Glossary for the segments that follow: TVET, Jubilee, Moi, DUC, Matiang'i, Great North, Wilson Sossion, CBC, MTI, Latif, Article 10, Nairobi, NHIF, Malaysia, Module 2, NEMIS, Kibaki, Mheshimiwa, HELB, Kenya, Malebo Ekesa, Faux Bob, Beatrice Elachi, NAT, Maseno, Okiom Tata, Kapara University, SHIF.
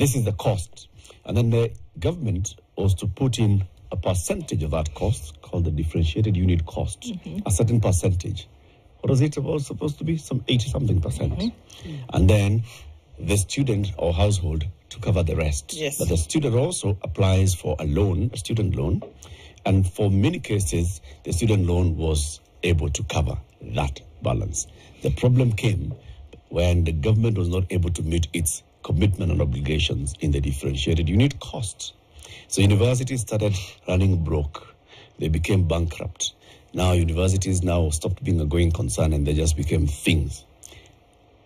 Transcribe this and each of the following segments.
This is the cost. And then the government was to put in a percentage of that cost called the differentiated unit cost, a certain percentage. What was it supposed to be? Some 80-something%. And then the student or household to cover the rest. Yes. But the student also applies for a loan, a student loan. And for many cases, the student loan was able to cover that balance. The problem came when the government was not able to meet its commitment and obligations in the differentiated unit cost. So universities started running broke. They became bankrupt. Now universities now stopped being a going concern and they just became things.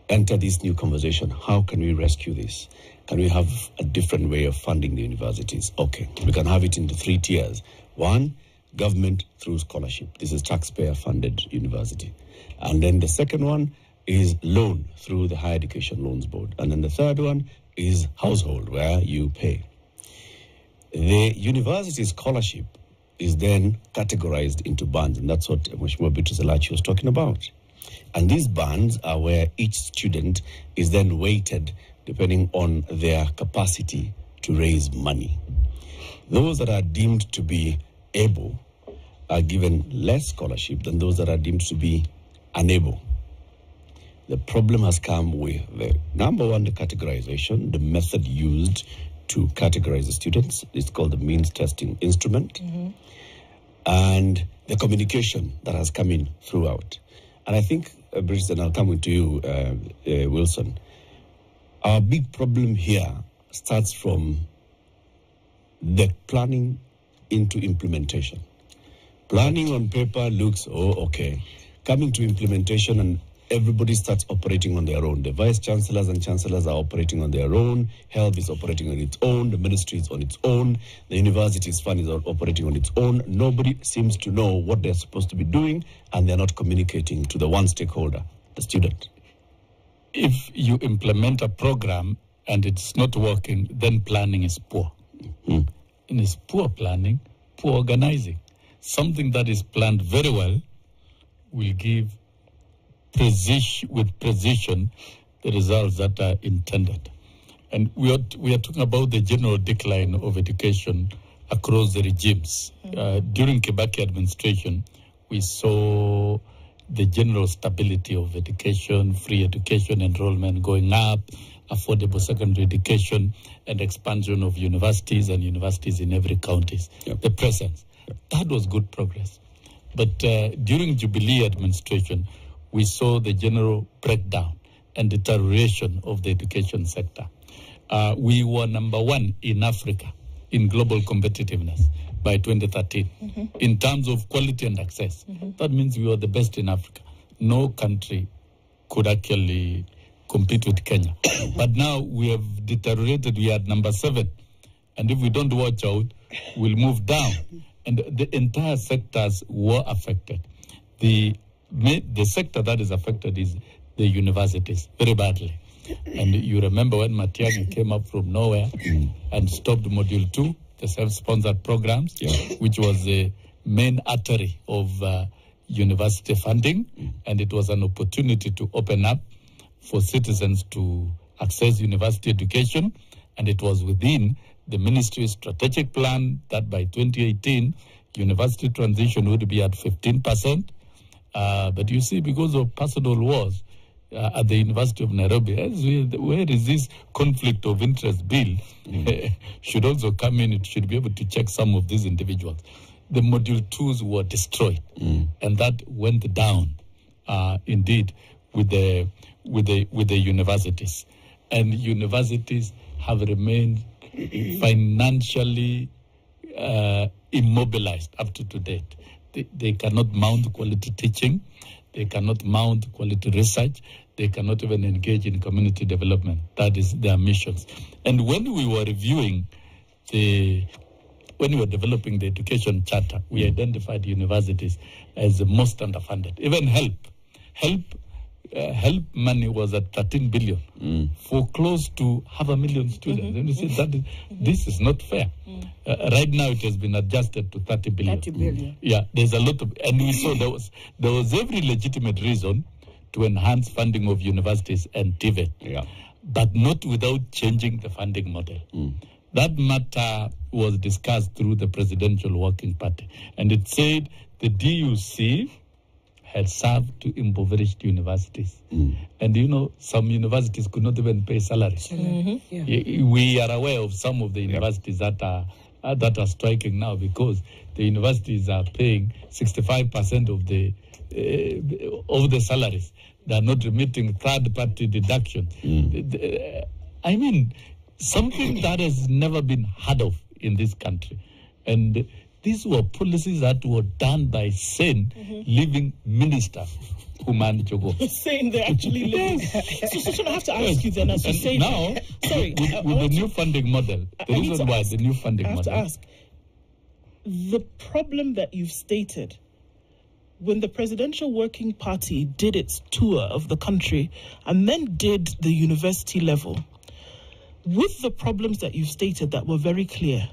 Enter this new conversation. How can we rescue this? Can we have a different way of funding the universities? Okay, we can have it into 3 tiers. 1, government through scholarship. This is taxpayer-funded university. And then the second one is loan through the Higher Education Loans Board. And then the third one is household, where you pay. The university scholarship is then categorized into bands, and that's what Beatrice Elachi was talking about. And these bands are where each student is then weighted depending on their capacity to raise money. Those that are deemed to be able are given less scholarship than those that are deemed to be unable. The problem has come with the number one, the categorization, the method used to categorize the students. It's called the means testing instrument. And the communication that has come in throughout. And I think, Beatrice, and I'll come to you, Wilson, our big problem here starts from the planning into implementation. Planning on paper looks, oh, okay. Coming to implementation and everybody starts operating on their own. The vice-chancellors and chancellors are operating on their own. HELB is operating on its own. The ministry is on its own. The university's fund is operating on its own. Nobody seems to know what they're supposed to be doing, and they're not communicating to the one stakeholder, the student. If you implement a program and it's not working, then planning is poor. And it's poor planning, poor organizing. Something that is planned very well will give with precision the results that are intended. And we are talking about the general decline of education across the regimes. During Kibaki administration, we saw the general stability of education, free education, enrollment going up, affordable secondary education, and expansion of universities and universities in every county. The presence. That was good progress. But during Jubilee administration, we saw the general breakdown and deterioration of the education sector. We were number 1 in Africa in global competitiveness by 2013 in terms of quality and access. That means we were the best in Africa. No country could actually compete with Kenya. But now we have deteriorated. We are at number 7. And if we don't watch out, we'll move down. And the entire sectors were affected. The sector that is affected is the universities, very badly. And you remember when Matiang'i came up from nowhere and stopped Module 2, the self-sponsored programs, which was the main artery of university funding. And it was an opportunity to open up for citizens to access university education. And it was within the ministry's strategic plan that by 2018, university transition would be at 15%. But you see, because of personal wars at the University of Nairobi, where is this conflict of interest bill should also come in. It should be able to check some of these individuals. The Module 2s were destroyed, and that went down, indeed, with the universities. And universities have remained financially immobilized up to date. They cannot mount quality teaching. They cannot mount quality research. They cannot even engage in community development. That is their missions. And when we were reviewing when we were developing the education charter, we identified universities as the most underfunded. Even HELB money was at 13 billion for close to half a million students. And you say that this is not fair. Right now it has been adjusted to 30 billion. 30 billion. Yeah, there's a lot of, and we saw there was every legitimate reason to enhance funding of universities and TVET. but not without changing the funding model. That matter was discussed through the Presidential Working Party, and it said the DUC had served to impoverished universities. And you know, some universities could not even pay salaries. We are aware of some of the universities that are striking now because the universities are paying 65% of the salaries. They are not remitting third-party deduction. I mean, something that has never been heard of in this country. And these were policies that were done by sane, living ministers. Human Jogo. Sane, they're actually living. So I have to ask you then, as you say... Now, sorry, with the new funding model, the reason why the new funding model... I have to ask, the problem that you've stated... When the Presidential Working Party did its tour of the country and then did the university level, with the problems that you've stated that were very clear,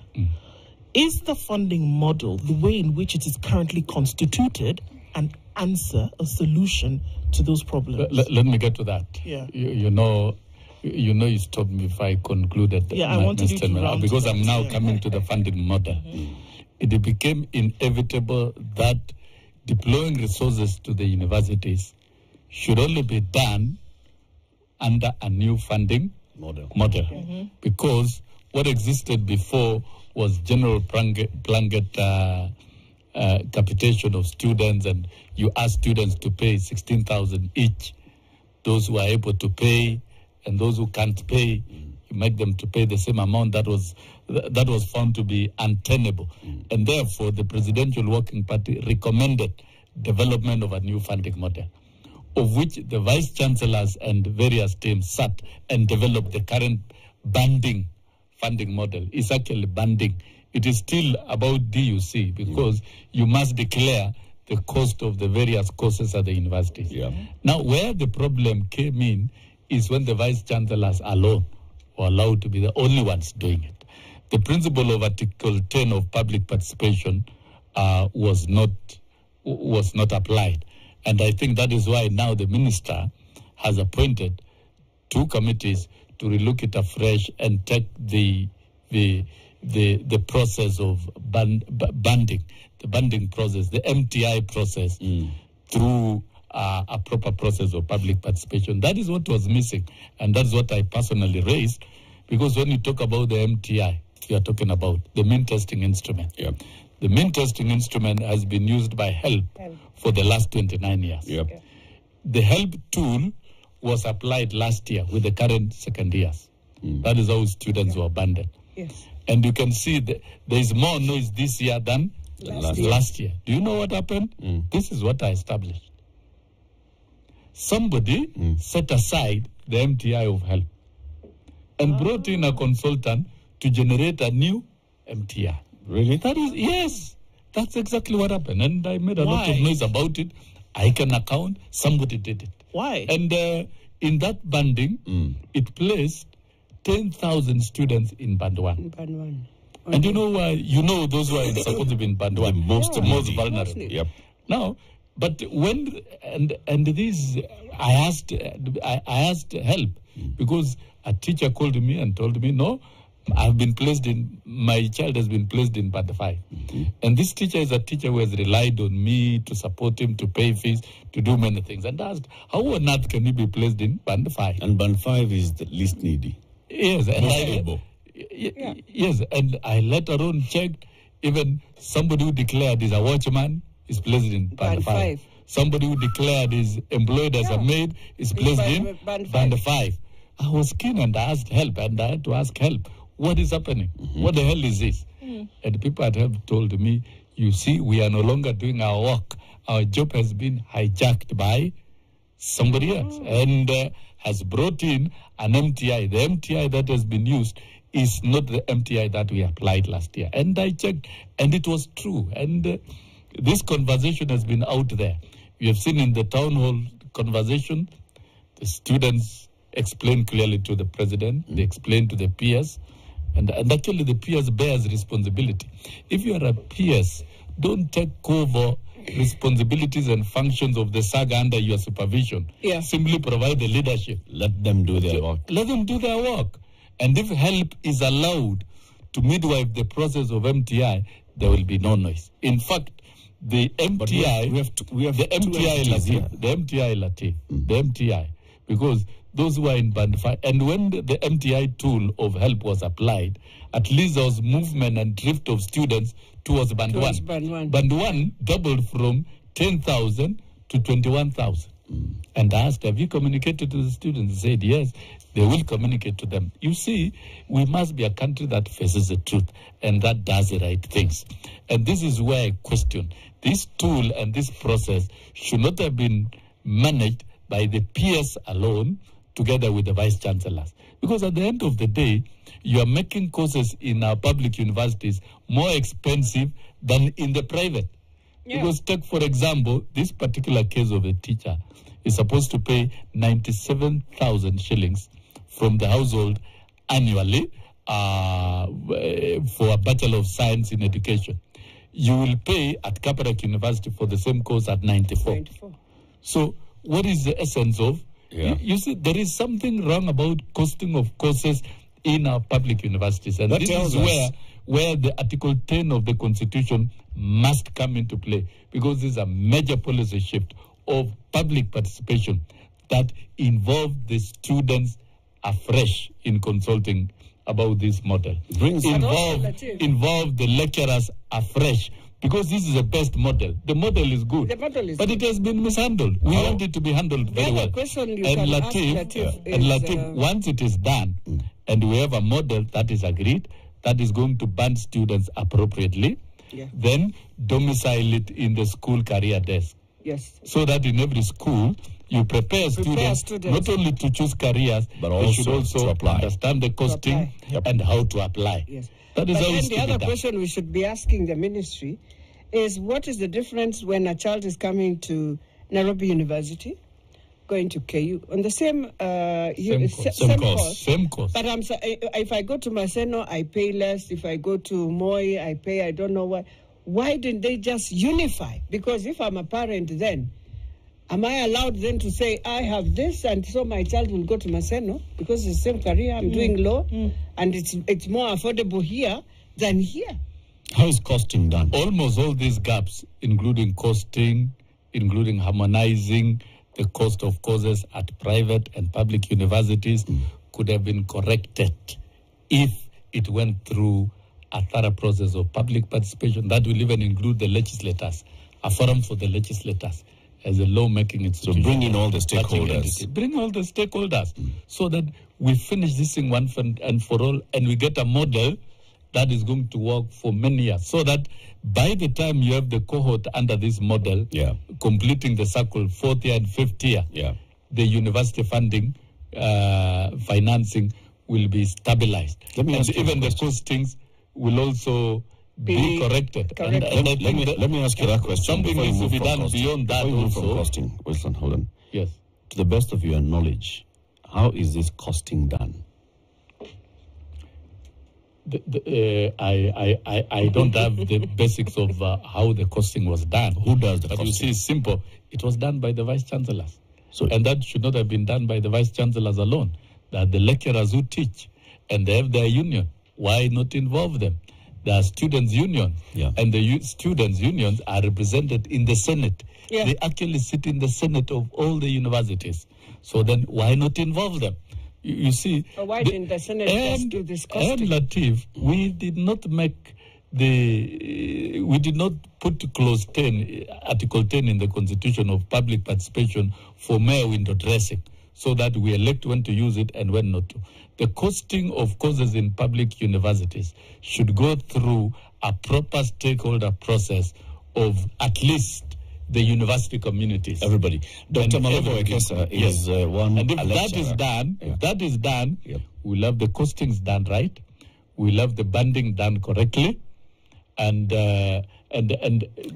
is the funding model, the way in which it is currently constituted, an answer, a solution to those problems? Let me get to that. You know, you stopped me if I concluded that. I wanted you to round because I'm now coming to the funding model. It became inevitable that deploying resources to the universities should only be done under a new funding model. Because what existed before was general blanket capitation of students, and you asked students to pay 16,000 each. Those who are able to pay and those who can't pay, you make them to pay the same amount. That was found to be untenable. And therefore, the Presidential Working Party recommended development of a new funding model, of which the vice-chancellors and various teams sat and developed the current banding funding model. It's actually banding. It is still about DUC because you must declare the cost of the various courses at the universities. Now, where the problem came in is when the vice-chancellors alone were allowed to be the only ones doing it. The principle of Article 10 of public participation was not applied. And I think that is why now the minister has appointed two committees to relook it afresh and take the process of banding, the banding process, the MTI process, through a proper process of public participation. That is what was missing, and that's what I personally raised, because when you talk about the MTI, you are talking about the main testing instrument. The main testing instrument has been used by HELB for the last 29 years. The HELB tool was applied last year with the current second years. That is how students were banded. And you can see that there is more noise this year than last year. Do you know what happened? This is what I established. Somebody set aside the MTI of HELB and brought in a consultant to generate a new MTI. Really? That is, yes, that's exactly what happened. And I made a lot of noise about it. I can account, somebody did it. Why? And in that banding, it placed 10,000 students in Band 1. Okay. And you know why? You know those who are supposed to be in Band 1. The most vulnerable. Now, but when, and these, I asked help because a teacher called me and told me, no, my child has been placed in Band 5. And this teacher is a teacher who has relied on me to support him, to pay fees, to do many things. And asked, how on earth can he be placed in Band 5? And Band 5 is the least needy. Yes. And I later on checked, even somebody who declared is a watchman is placed in Band 5. Somebody who declared is employed as a maid is placed in Band 5. I was keen and I asked help, and I had to ask help. What is happening? What the hell is this? And people at help told me, you see, we are no longer doing our work. Our job has been hijacked by somebody else and has brought in an MTI. The MTI that has been used is not the MTI that we applied last year. And I checked, and it was true. And this conversation has been out there. We have seen in the town hall conversation, the students explain clearly to the president, they explain to the peers, and actually the peers bears responsibility. If you are a peers, don't take over responsibilities and functions of the SAG under your supervision. Yeah. Simply provide the leadership. Let them do their work. Let them do their work. And if help is allowed to midwife the process of MTI, there will be no noise. In fact, the MTI, we have the MTI, because those who are in Band 5, and when the MTI tool of help was applied, at least there was movement and drift of students towards Band 1. Band 1 doubled from 10,000 to 21,000. Mm. And I asked, have you communicated to the students? They said, yes, they will communicate to them. You see, we must be a country that faces the truth and that does the right things. And this is where I question. This tool and this process should not have been managed by the PS alone, together with the vice chancellors. Because at the end of the day, you are making courses in our public universities more expensive than in the private. Yeah. Because take, for example, this particular case of a teacher is supposed to pay 97,000 shillings from the household annually for a Bachelor of Science in Education. You will pay at Kapara University for the same course at 94. So what is the essence of? Yeah. You see, there is something wrong about costing of courses in our public universities. And this is where the Article 10 of the Constitution must come into play, because this is a major policy shift of public participation that involves the students afresh in consulting about this model. Involve the lecturers afresh, because this is the best model. The model is good, but it has been mishandled. We want it to be handled very well. And Latif, once it is done, and we have a model that is agreed, that is going to band students appropriately, then domicile it in the school career desk. Yes. So that in every school, you prepare students not only to choose careers, but also they should understand the costing and how to apply. Yes. That is how the other question we should be asking the ministry is, what is the difference when a child is coming to Nairobi University, going to KU, on the same course. But if I go to Maseno, I pay less. If I go to Moi, I pay, I don't know what. Why didn't they just unify? Because if I'm a parent, then am I allowed then to say, I have this, and so my child will go to Maseno because it's the same career, I'm doing law, and it's more affordable here than here. How is costing done? Almost all these gaps, including costing, including harmonizing the cost of courses at private and public universities, could have been corrected if it went through a thorough process of public participation that will even include the legislators, a forum for the legislators as a lawmaking institution. So bring in all the stakeholders. Bring all the stakeholders so that we finish this thing once and for all, and we get a model that is going to work for many years, so that by the time you have the cohort under this model, completing the circle, 4th year and 5th year, the university funding, financing will be stabilized. And even the costings will also be corrected. Let me ask you that question. Something needs to be done beyond that also. Costing, Wilson, hold on. Yes. To the best of your knowledge, how is this costing done? I don't have the basics of how the costing was done. Who does the costing? You see, it's simple. It was done by the vice chancellors. So, and that should not have been done by the vice chancellors alone. That the lecturers who teach and they have their union, why not involve them? There are students' unions, and the students' unions are represented in the Senate. Yeah. They actually sit in the Senate of all the universities. So then, why not involve them? You see, why didn't the Senate just do this costing? Latif, we did not make the, we did not put clause 10, Article 10 in the Constitution of public participation for mere window dressing, so that we elect when to use it and when not to. The costing of courses in public universities should go through a proper stakeholder process of at least the university communities. Everybody. Dr. Malebo Ekesa is one. And if that is done, we'll have the costings done right, we'll have the banding done correctly, and there will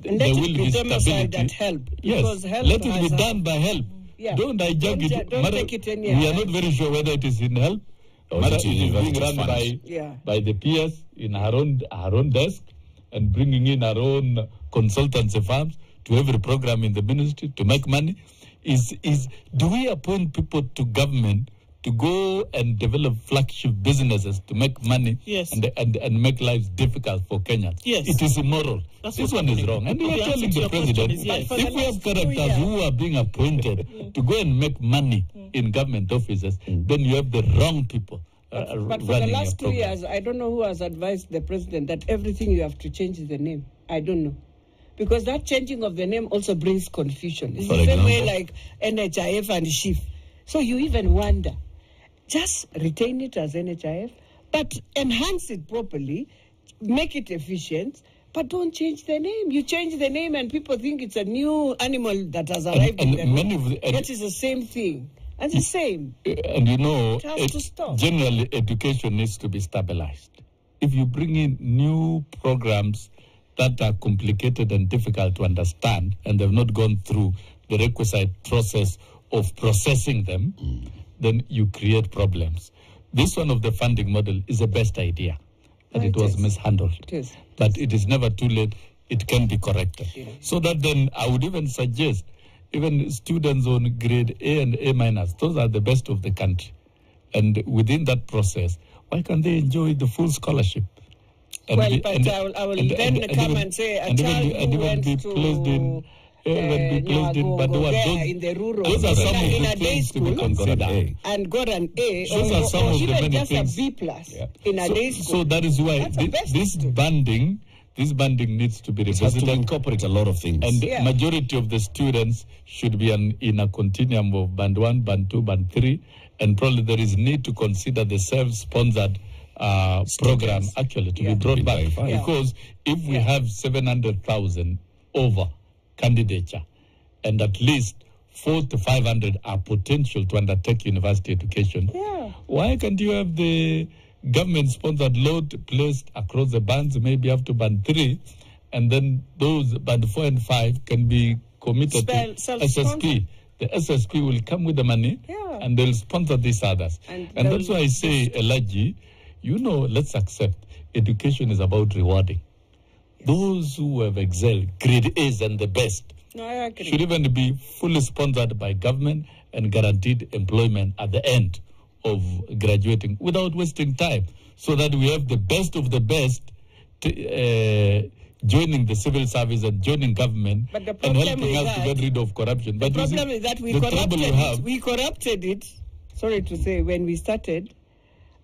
be stability. At HELB, yes, HELB let it be done by HELB. Yeah. We are not very sure whether it is in HELB. It is being run by the PS in our own desk, and bringing in our own consultancy firms to every program in the ministry to make money, is do we appoint people to government to go and develop flagship businesses to make money and make lives difficult for Kenyans. Yes. It is immoral. This one is wrong. And we are telling the president, if we have characters who are being appointed to go and make money in government offices, then you have the wrong people. But for the last 2 years, I don't know who has advised the president that everything you have to change the name. I don't know. Because that changing of the name also brings confusion. It's the same way like NHIF and SHIF. So you even wonder. Just retain it as NHIF, but enhance it properly, make it efficient, but don't change the name. You change the name and people think it's a new animal that has arrived. That is the same thing. It's the same. And you know, generally education needs to be stabilized. If you bring in new programs that are complicated and difficult to understand and they've not gone through the requisite process of processing them, then you create problems. This one of the funding model is the best idea, and it was mishandled. But it is never too late. It can be corrected. So that then I would even suggest, even students on grade A and A minus, those are the best of the country. And within that process, why can't they enjoy the full scholarship? And well, but those are some of the many things. So that is why this banding needs to be revisited. It has to incorporate a lot of things. And the majority of the students should be in a continuum of band 1, band 2, band 3. And probably there is need to consider the self-sponsored program actually to be brought back. Because if we have 700,000 over candidature, and at least 400 to 500 are potential to undertake university education. Why can't you have the government-sponsored load placed across the bands, maybe up to band 3, and then those band 4 and 5 can be committed to SSP. The SSP will come with the money, and they'll sponsor these others. And that's why I say, Elachi, you know, let's accept education is about rewarding. Those who have excelled, grade A's and the best, should even be fully sponsored by government and guaranteed employment at the end of graduating without wasting time, so that we have the best of the best joining the civil service and joining government and helping us to get rid of corruption. But the problem is that we corrupted it, sorry to say, when we started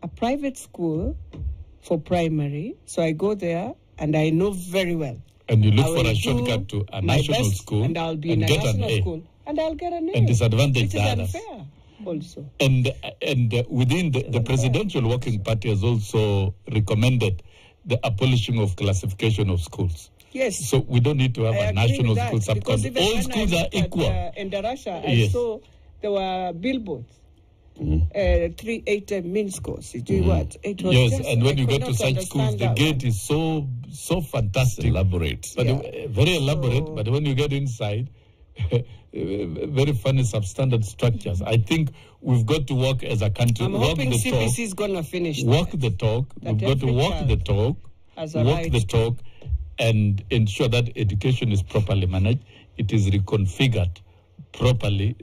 a private school for primary. So I go there, and I know very well. And you look for a shortcut to a national school. And I'll be in a national school. And I'll get an A. And disadvantage the others. It is unfair also. And within the presidential working party has also recommended the abolishing of classification of schools. Yes. So we don't need to have a national school subcontinent. All schools are equal. In Russia, I saw there were billboards. 380 min scores. And when you get to such schools, the gate is so fantastic. Elaborate. But very elaborate, but when you get inside, very funny substandard structures. I think we've got to work as a country. I'm hoping CBC is going to finish. Walk the talk. We've got to walk the talk, and ensure that education is properly managed. It is reconfigured properly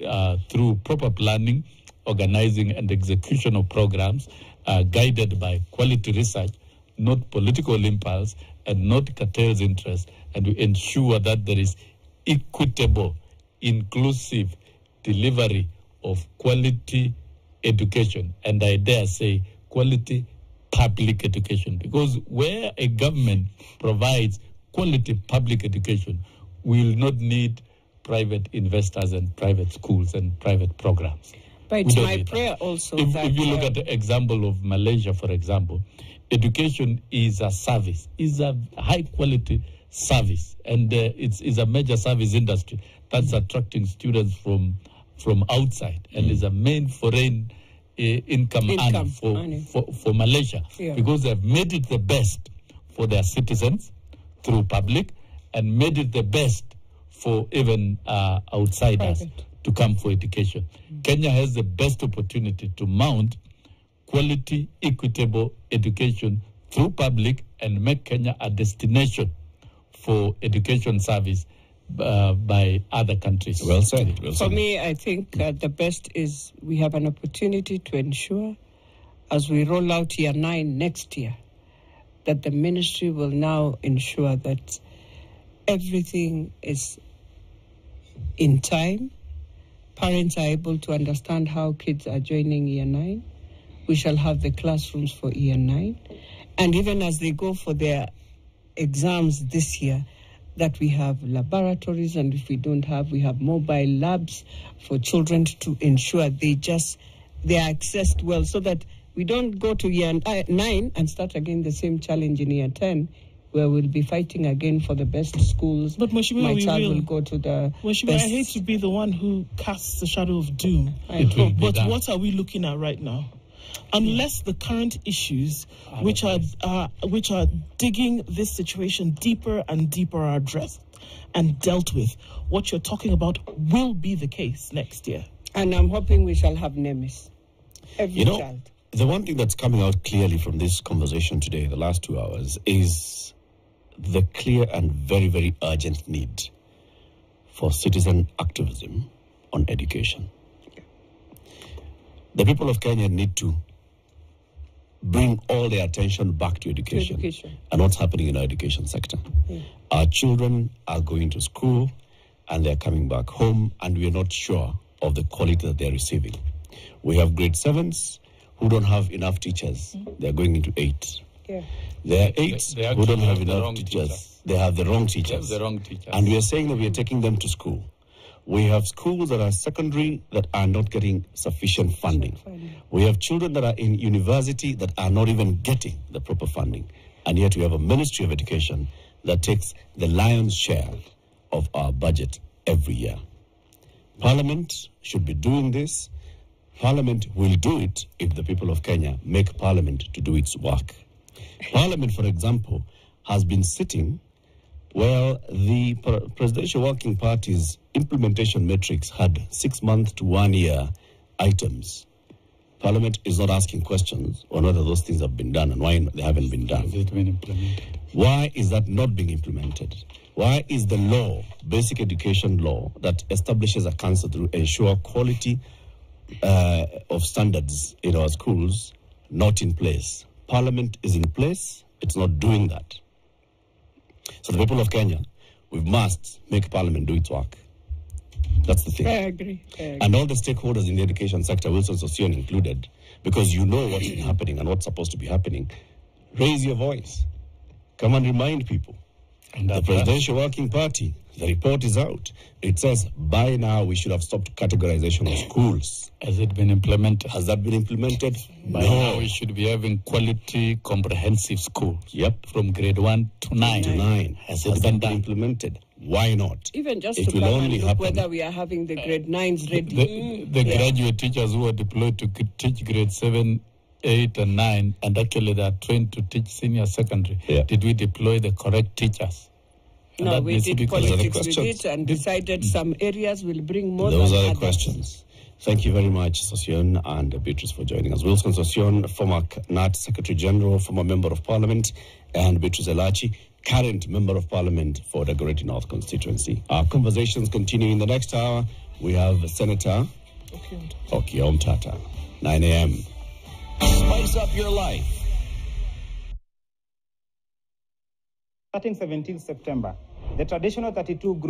through proper planning, organizing and execution of programs guided by quality research, not political impulse and not cartels' interest, and to ensure that there is equitable, inclusive delivery of quality education. And I dare say quality public education, because where a government provides quality public education, we will not need private investors and private schools and private programs. But it's my prayer also that if you look at the example of Malaysia, for example, education is a service, is a high-quality service, and it's a major service industry that's attracting students from outside, and is a main foreign income earner for Malaysia, because they've made it the best for their citizens through public, and made it the best for even outsiders. Private. To come for education. Kenya has the best opportunity to mount quality, equitable education through public and make Kenya a destination for education service by other countries. Well said. Well said. For me, I think the best is we have an opportunity to ensure, as we roll out year 9 next year, that the ministry will now ensure that everything is in time. Parents are able to understand how kids are joining year 9. We shall have the classrooms for year 9. And even as they go for their exams this year, that we have laboratories, and if we don't have, we have mobile labs for children to ensure they are accessed well, so that we don't go to year 9 and start again the same challenge in year 10, where we'll be fighting again for the best schools. But Mheshimiwa, my child will go to the best. I hate to be the one who casts the shadow of doom, but what are we looking at right now? Unless the current issues, which are digging this situation deeper and deeper, are addressed and dealt with, what you're talking about will be the case next year. And I'm hoping we shall have NEMIS. Every child. The one thing that's coming out clearly from this conversation today, the last 2 hours, is the clear and very, very urgent need for citizen activism on education. The people of Kenya need to bring all their attention back to education, and what's happening in our education sector. Yeah. Our children are going to school and they're coming back home, and we're not sure of the quality that they're receiving. We have grade 7s who don't have enough teachers. Mm-hmm. They're going into 8. Yeah. There are 8s who don't have enough teachers. They have the wrong teachers. And we are saying that we are taking them to school. We have schools that are secondary that are not getting sufficient funding. We have children that are in university that are not even getting the proper funding. And yet we have a Ministry of Education that takes the lion's share of our budget every year. Parliament should be doing this. Parliament will do it if the people of Kenya make Parliament to do its work. Parliament, for example, has been sitting. Well, the Presidential Working Party's implementation matrix had 6 month to 1 year items. Parliament is not asking questions on whether those things have been done and why they haven't been done. Why is that not being implemented? Why is the law, basic education law, that establishes a council to ensure quality of standards in our schools not in place? Parliament is in place. It's not doing that. So the people of Kenya, we must make Parliament do its work. That's the thing. I agree. And all the stakeholders in the education sector, Wilson Sossion included, because you know what's been happening and what's supposed to be happening, raise your voice. Come and remind people. And the Presidential Working Party, the report is out. It says, by now, we should have stopped categorization of schools. Has it been implemented? Has that been implemented? By now, we should be having quality, comprehensive schools. Yep. From grade 1 to 9. Has it been implemented? Why not? Even just to come and look whether we are having the grade 9s ready. The graduate teachers who are deployed to teach grade 7, 8 and 9, and actually they are trained to teach senior secondary. Yeah. Did we deploy the correct teachers? No, we did politics with it and decided some areas will bring more than others. Those are the questions. Thank you very much, Sossion and Beatrice, for joining us. Wilson Sossion, former NAT Secretary General, former Member of Parliament, and Beatrice Elachi, current Member of Parliament for the Great North constituency. Our conversations continue in the next hour. We have Senator Okiom Tata, 9 a.m. Spice up your life. Starting 17 September, the traditional 32 group